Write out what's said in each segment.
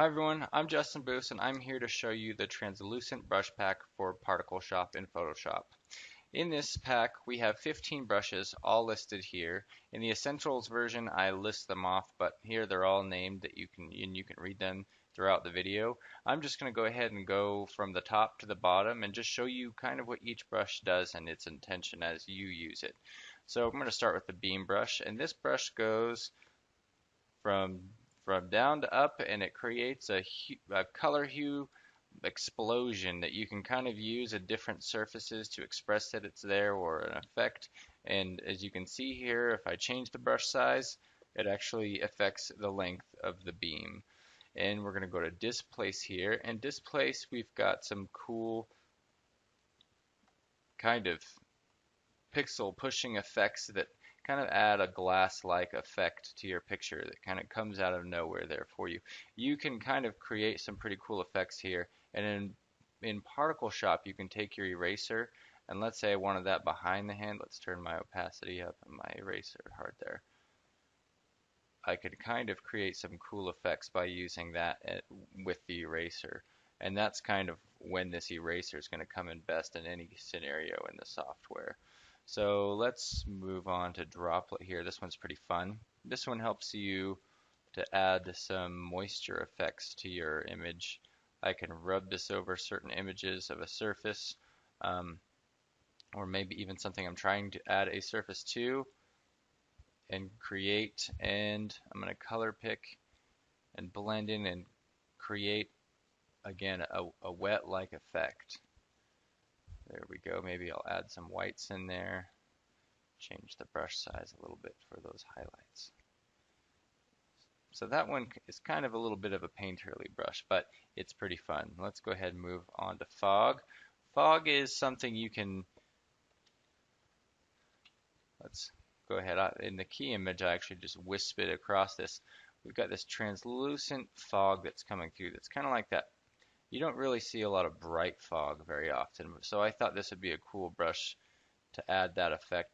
Hi everyone, I'm Justin Boos and I'm here to show you the Translucent Brush Pack for ParticleShop in Photoshop. In this pack we have 15 brushes all listed here. In the Essentials version I list them off, but here they're all named that you can read them throughout the video. I'm just going to go ahead and go from the top to the bottom and just show you kind of what each brush does and its intention as you use it. So I'm going to start with the beam brush, and this brush goes from down to up, and it creates a color hue explosion that you can kind of use at different surfaces to express that it's there or an effect. And as you can see here, if I change the brush size, it actually affects the length of the beam. And we're going to go to Displace here, and Displace, we've got some cool kind of pixel pushing effects that kind of add a glass-like effect to your picture that kind of comes out of nowhere there for you. You can kind of create some pretty cool effects here, and in ParticleShop you can take your eraser, and let's say I wanted that behind the hand. Let's turn my opacity up and my eraser hard there. I could kind of create some cool effects by using that with the eraser, and that's kind of when this eraser is going to come in best in any scenario in the software. So let's move on to Droplet here. This one's pretty fun. This one helps you to add some moisture effects to your image. I can rub this over certain images of a surface, or maybe even something I'm trying to add a surface to, and create, and I'm going to color pick and blend in and create, again, a wet-like effect. There we go. Maybe I'll add some whites in there. Change the brush size a little bit for those highlights. So that one is kind of a little bit of a painterly brush, but it's pretty fun. Let's go ahead and move on to Fog. Fog is something you can... Let's go ahead. In the key image, I actually just wisp it across this. We've got this translucent fog that's coming through. That's kind of like that. You don't really see a lot of bright fog very often, so I thought this would be a cool brush to add that effect.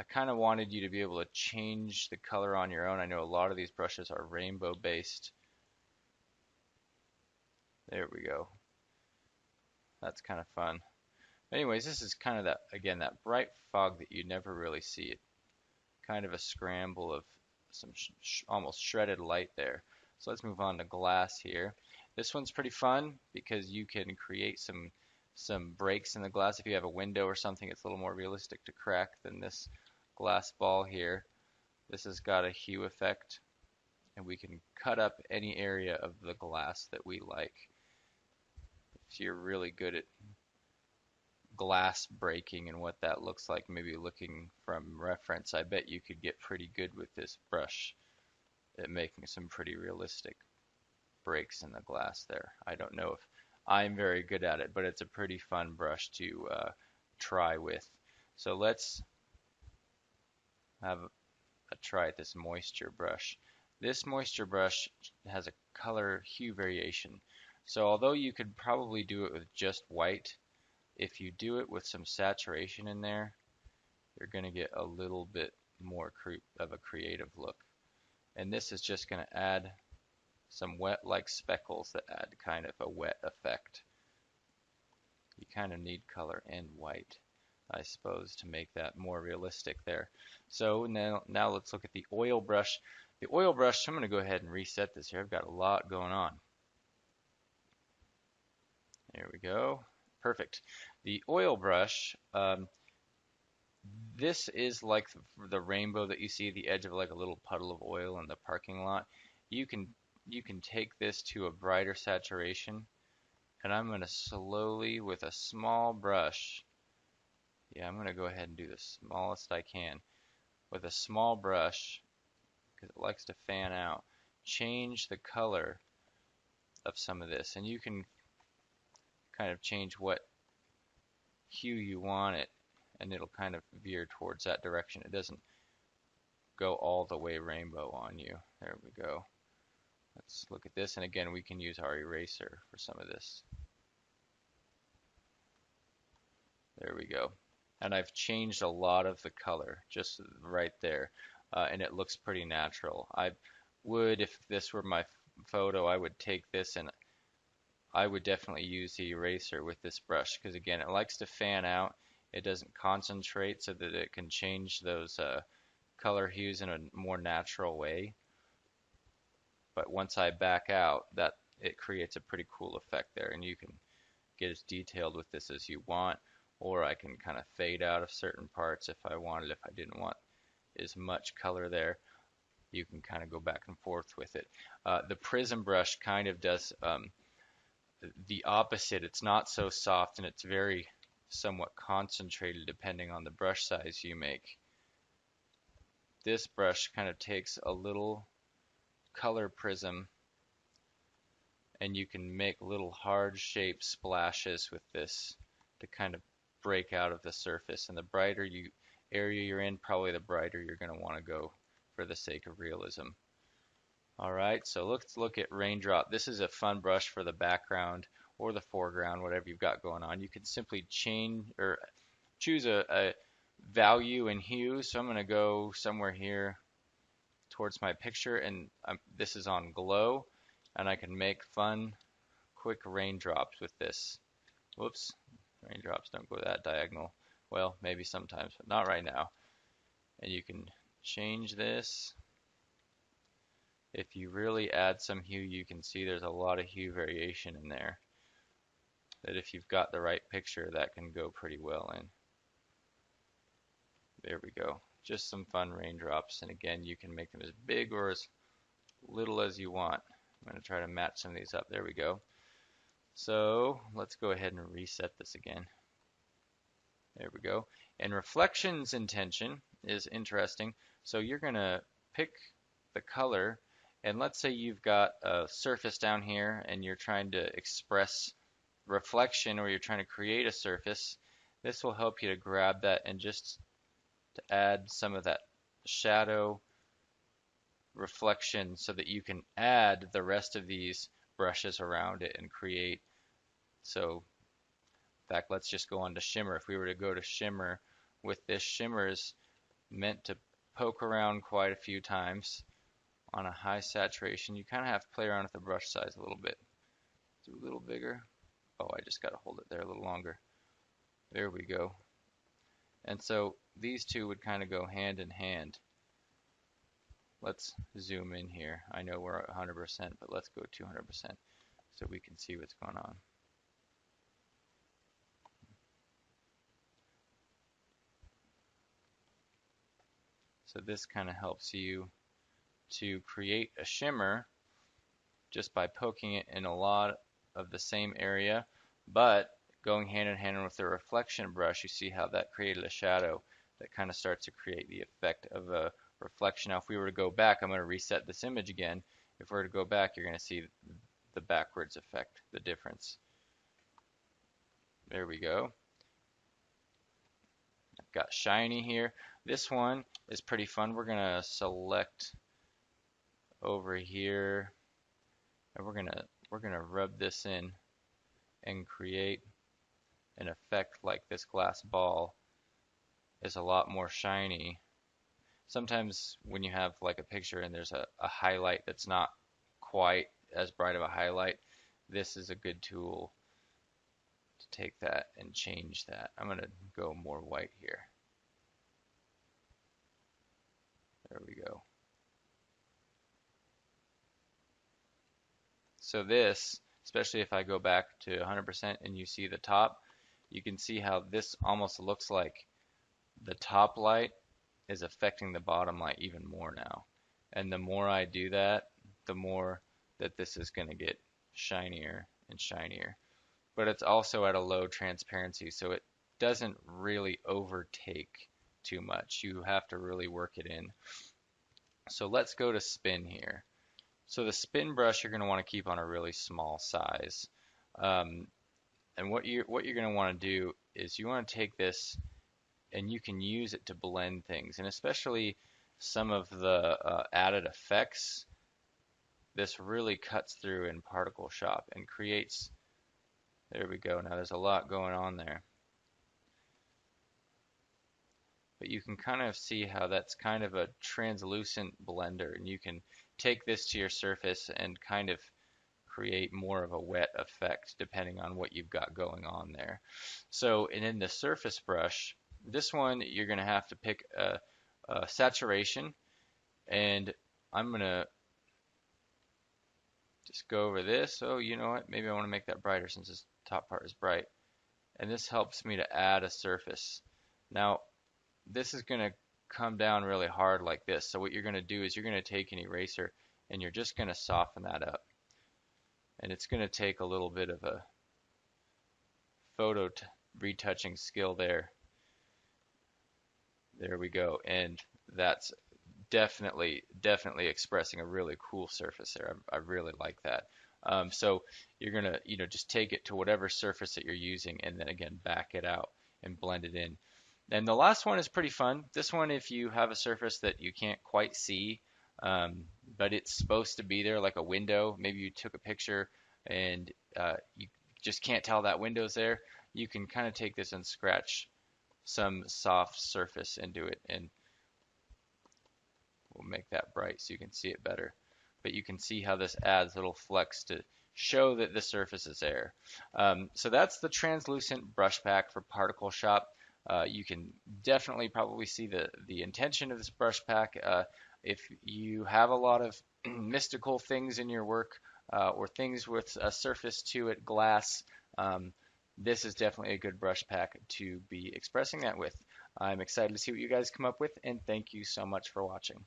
I kind of wanted you to be able to change the color on your own. I know a lot of these brushes are rainbow based. There we go. That's kind of fun. Anyways, this is kind of that, again, that bright fog that you never really see. It kind of a scramble of some almost shredded light there. So let's move on to glass here. This one's pretty fun because you can create some breaks in the glass. If you have a window or something, it's a little more realistic to crack than this glass ball here. This has got a hue effect, and we can cut up any area of the glass that we like. If you're really good at glass breaking and what that looks like, maybe looking from reference, I bet you could get pretty good with this brush at making some pretty realistic breaks in the glass there. I don't know if I'm very good at it, but it's a pretty fun brush to try with. So let's have a try at this moisture brush. This moisture brush has a color hue variation. So although you could probably do it with just white, if you do it with some saturation in there, you're going to get a little bit more of a creative look. And this is just going to add some wet-like speckles that add kind of a wet effect. You kind of need color and white, I suppose, to make that more realistic there. So now let's look at the oil brush. The oil brush, I'm going to go ahead and reset this here. I've got a lot going on. There we go. Perfect. The oil brush, this is like the rainbow that you see at the edge of like a little puddle of oil in the parking lot. You can take this to a brighter saturation, and I'm going to slowly, with a small brush, I'm going to go ahead and do the smallest I can, with a small brush, because it likes to fan out, change the color of some of this, and you can kind of change what hue you want it, and it'll kind of veer towards that direction. It doesn't go all the way rainbow on you. There we go. Let's look at this, and again, we can use our eraser for some of this. There we go. And I've changed a lot of the color just right there, and it looks pretty natural. I would, if this were my photo, I would take this and I would definitely use the eraser with this brush, because again, it likes to fan out. It doesn't concentrate, so that it can change those color hues in a more natural way. But once I back out, that it creates a pretty cool effect there, and you can get as detailed with this as you want, or I can kind of fade out of certain parts if I wanted. If I didn't want as much color there, you can kind of go back and forth with it. The prism brush kind of does the opposite. It's not so soft, and it's very somewhat concentrated depending on the brush size you make. This brush kind of takes a little color prism, and you can make little hard shaped splashes with this to kind of break out of the surface. And the brighter you area you're in, probably the brighter you're going to want to go for the sake of realism. Alright, so let's look at Raindrop. This is a fun brush for the background or the foreground, whatever you've got going on. You can simply change or choose a value and hue. So I'm going to go somewhere here towards my picture, and this is on glow, and I can make fun quick raindrops with this. Whoops, raindrops don't go that diagonal. Well, maybe sometimes, but not right now. And you can change this. If you really add some hue, you can see there's a lot of hue variation in there, that if you've got the right picture, that can go pretty well in. There we go. Just some fun raindrops, and again, you can make them as big or as little as you want. I'm going to try to match some of these up. There we go. So let's go ahead and reset this again. There we go. And reflection's intention is interesting. So you're going to pick the color, and let's say you've got a surface down here and you're trying to express reflection, or you're trying to create a surface. This will help you to grab that and just to add some of that shadow reflection, so that you can add the rest of these brushes around it and create. So in fact, let's just go on to shimmer. If we were to go to shimmer with this, shimmer is meant to poke around quite a few times on a high saturation. You kind of have to play around with the brush size a little bit. Do a little bigger. Oh, I just got to hold it there a little longer. There we go. And so these two would kind of go hand in hand. Let's zoom in here. I know we're at 100%, but let's go 200% so we can see what's going on. So this kind of helps you to create a shimmer just by poking it in a lot of the same area, but going hand in hand with the reflection brush. You see how that created a shadow that kind of starts to create the effect of a reflection. Now if we were to go back, I'm going to reset this image again. If we were to go back, you're going to see the backwards effect, the difference. There we go. I've got shiny here. This one is pretty fun. We're going to select over here, and we're gonna rub this in and create an effect like this glass ball is a lot more shiny. Sometimes when you have like a picture and there's a highlight that's not quite as bright of a highlight, this is a good tool to take that and change that. I'm going to go more white here. There we go. So this, especially if I go back to 100% and you see the top, you can see how this almost looks like the top light is affecting the bottom light even more now. And the more I do that, the more that this is going to get shinier and shinier. But it's also at a low transparency, so it doesn't really overtake too much. You have to really work it in. So let's go to spin here. So the spin brush you're going to want to keep on a really small size, and what you're going to want to do is you want to take this, and you can use it to blend things, and especially some of the added effects. This really cuts through in ParticleShop and creates. There we go. Now there's a lot going on there. but you can kind of see how that's kind of a translucent blender, and you can take this to your surface and kind of create more of a wet effect depending on what you've got going on there. So, and in the surface brush, this one you're going to have to pick a saturation, and I'm going to just go over this. Oh, you know what? Maybe I want to make that brighter since this top part is bright. And this helps me to add a surface. Now, this is going to come down really hard like this. So what you're going to do is you're going to take an eraser and you're just going to soften that up. And it's going to take a little bit of a photo retouching skill there. There we go. And that's definitely expressing a really cool surface there. I really like that. So you're going to, you know, just take it to whatever surface that you're using and then again back it out and blend it in. And the last one is pretty fun. This one, if you have a surface that you can't quite see, but it's supposed to be there like a window, maybe you took a picture and you just can't tell that window's there, you can kind of take this and scratch some soft surface into it, and we'll make that bright so you can see it better. But you can see how this adds little flecks to show that the surface is there. So that's the Translucent Brush Pack for ParticleShop. You can definitely probably see the intention of this brush pack. If you have a lot of mystical things in your work or things with a surface to it, glass, this is definitely a good brush pack to be expressing that with. I'm excited to see what you guys come up with, and thank you so much for watching.